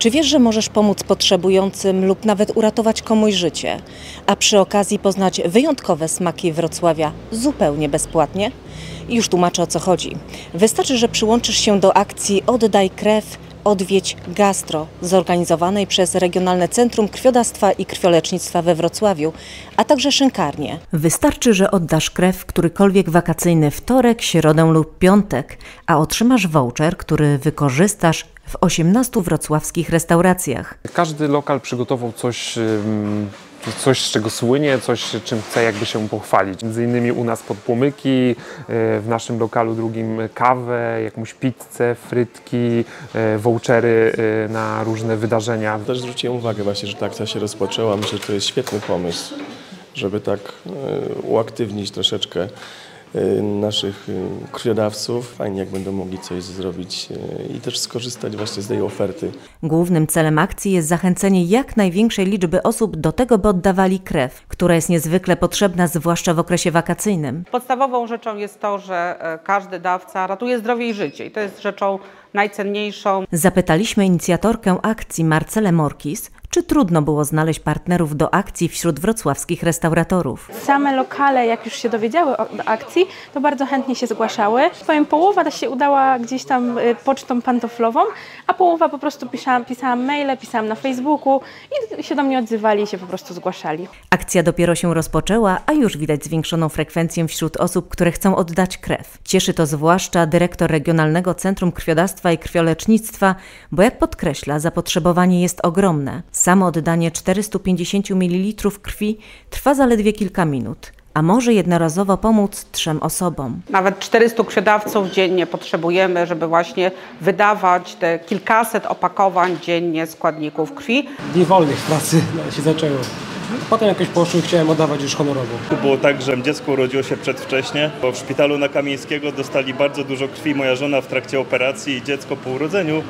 Czy wiesz, że możesz pomóc potrzebującym lub nawet uratować komuś życie, a przy okazji poznać wyjątkowe smaki Wrocławia zupełnie bezpłatnie? Już tłumaczę, o co chodzi. Wystarczy, że przyłączysz się do akcji Oddaj krew. Odwiedź gastro, zorganizowanej przez Regionalne Centrum Krwiodawstwa i Krwiolecznictwa we Wrocławiu, a także Szynkarnię. Wystarczy, że oddasz krew w którykolwiek wakacyjny wtorek, środę lub piątek, a otrzymasz voucher, który wykorzystasz w 18 wrocławskich restauracjach. Każdy lokal przygotował coś, z czego słynie, coś, czym chce jakby się pochwalić. Między innymi u nas pod Pomyki, w naszym lokalu drugim kawę, jakąś pizzę, frytki, vouchery na różne wydarzenia. Też zwróciłem uwagę właśnie, że ta akcja się rozpoczęła. Myślę, że to jest świetny pomysł, żeby tak uaktywnić troszeczkę naszych krwiodawców. Fajnie, jak będą mogli coś zrobić i też skorzystać właśnie z tej oferty. Głównym celem akcji jest zachęcenie jak największej liczby osób do tego, by oddawali krew, która jest niezwykle potrzebna, zwłaszcza w okresie wakacyjnym. Podstawową rzeczą jest to, że każdy dawca ratuje zdrowie i życie i to jest rzeczą najcenniejszą. Zapytaliśmy inicjatorkę akcji Marcelę Morkis, czy trudno było znaleźć partnerów do akcji wśród wrocławskich restauratorów. Same lokale, jak już się dowiedziały o akcji, to bardzo chętnie się zgłaszały. Powiem, połowa się udała gdzieś tam pocztą pantoflową, a połowa po prostu pisałam maile, pisałam na Facebooku i się do mnie odzywali i się po prostu zgłaszali. Akcja dopiero się rozpoczęła, a już widać zwiększoną frekwencję wśród osób, które chcą oddać krew. Cieszy to zwłaszcza dyrektor Regionalnego Centrum Krwiodawstwa i Krwiolecznictwa, bo jak podkreśla, zapotrzebowanie jest ogromne. Samo oddanie 450 ml krwi trwa zaledwie kilka minut, a może jednorazowo pomóc 3 osobom. Nawet 400 krwiodawców dziennie potrzebujemy, żeby właśnie wydawać te kilkaset opakowań dziennie składników krwi. Dni wolnych w pracy się zaczęło. Potem jakoś poszły i chciałem oddawać już honorowo. Było tak, że dziecko urodziło się przedwcześnie, bo w szpitalu na Kamińskiego dostali bardzo dużo krwi. Moja żona w trakcie operacji i dziecko po urodzeniu.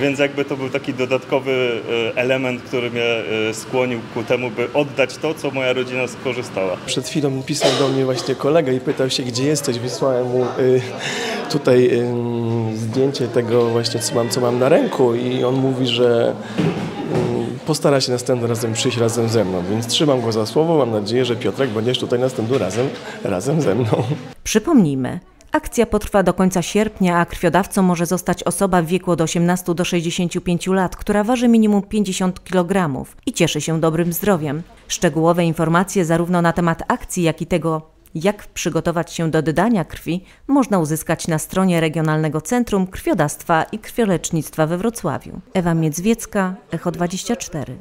Więc jakby to był taki dodatkowy element, który mnie skłonił ku temu, by oddać to, co moja rodzina skorzystała. Przed chwilą pisał do mnie właśnie kolega i pytał się, gdzie jesteś. Wysłałem mu tutaj zdjęcie tego właśnie, co mam na ręku i on mówi, że postara się następnym razem przyjść razem ze mną, więc trzymam go za słowo. Mam nadzieję, że Piotrek będziesz tutaj następnym razem ze mną. Przypomnijmy. Akcja potrwa do końca sierpnia, a krwiodawcą może zostać osoba w wieku od 18 do 65 lat, która waży minimum 50 kg i cieszy się dobrym zdrowiem. Szczegółowe informacje zarówno na temat akcji, jak i tego, jak przygotować się do oddania krwi, można uzyskać na stronie Regionalnego Centrum Krwiodawstwa i Krwiolecznictwa we Wrocławiu. Ewa Miedźwiecka, Echo24.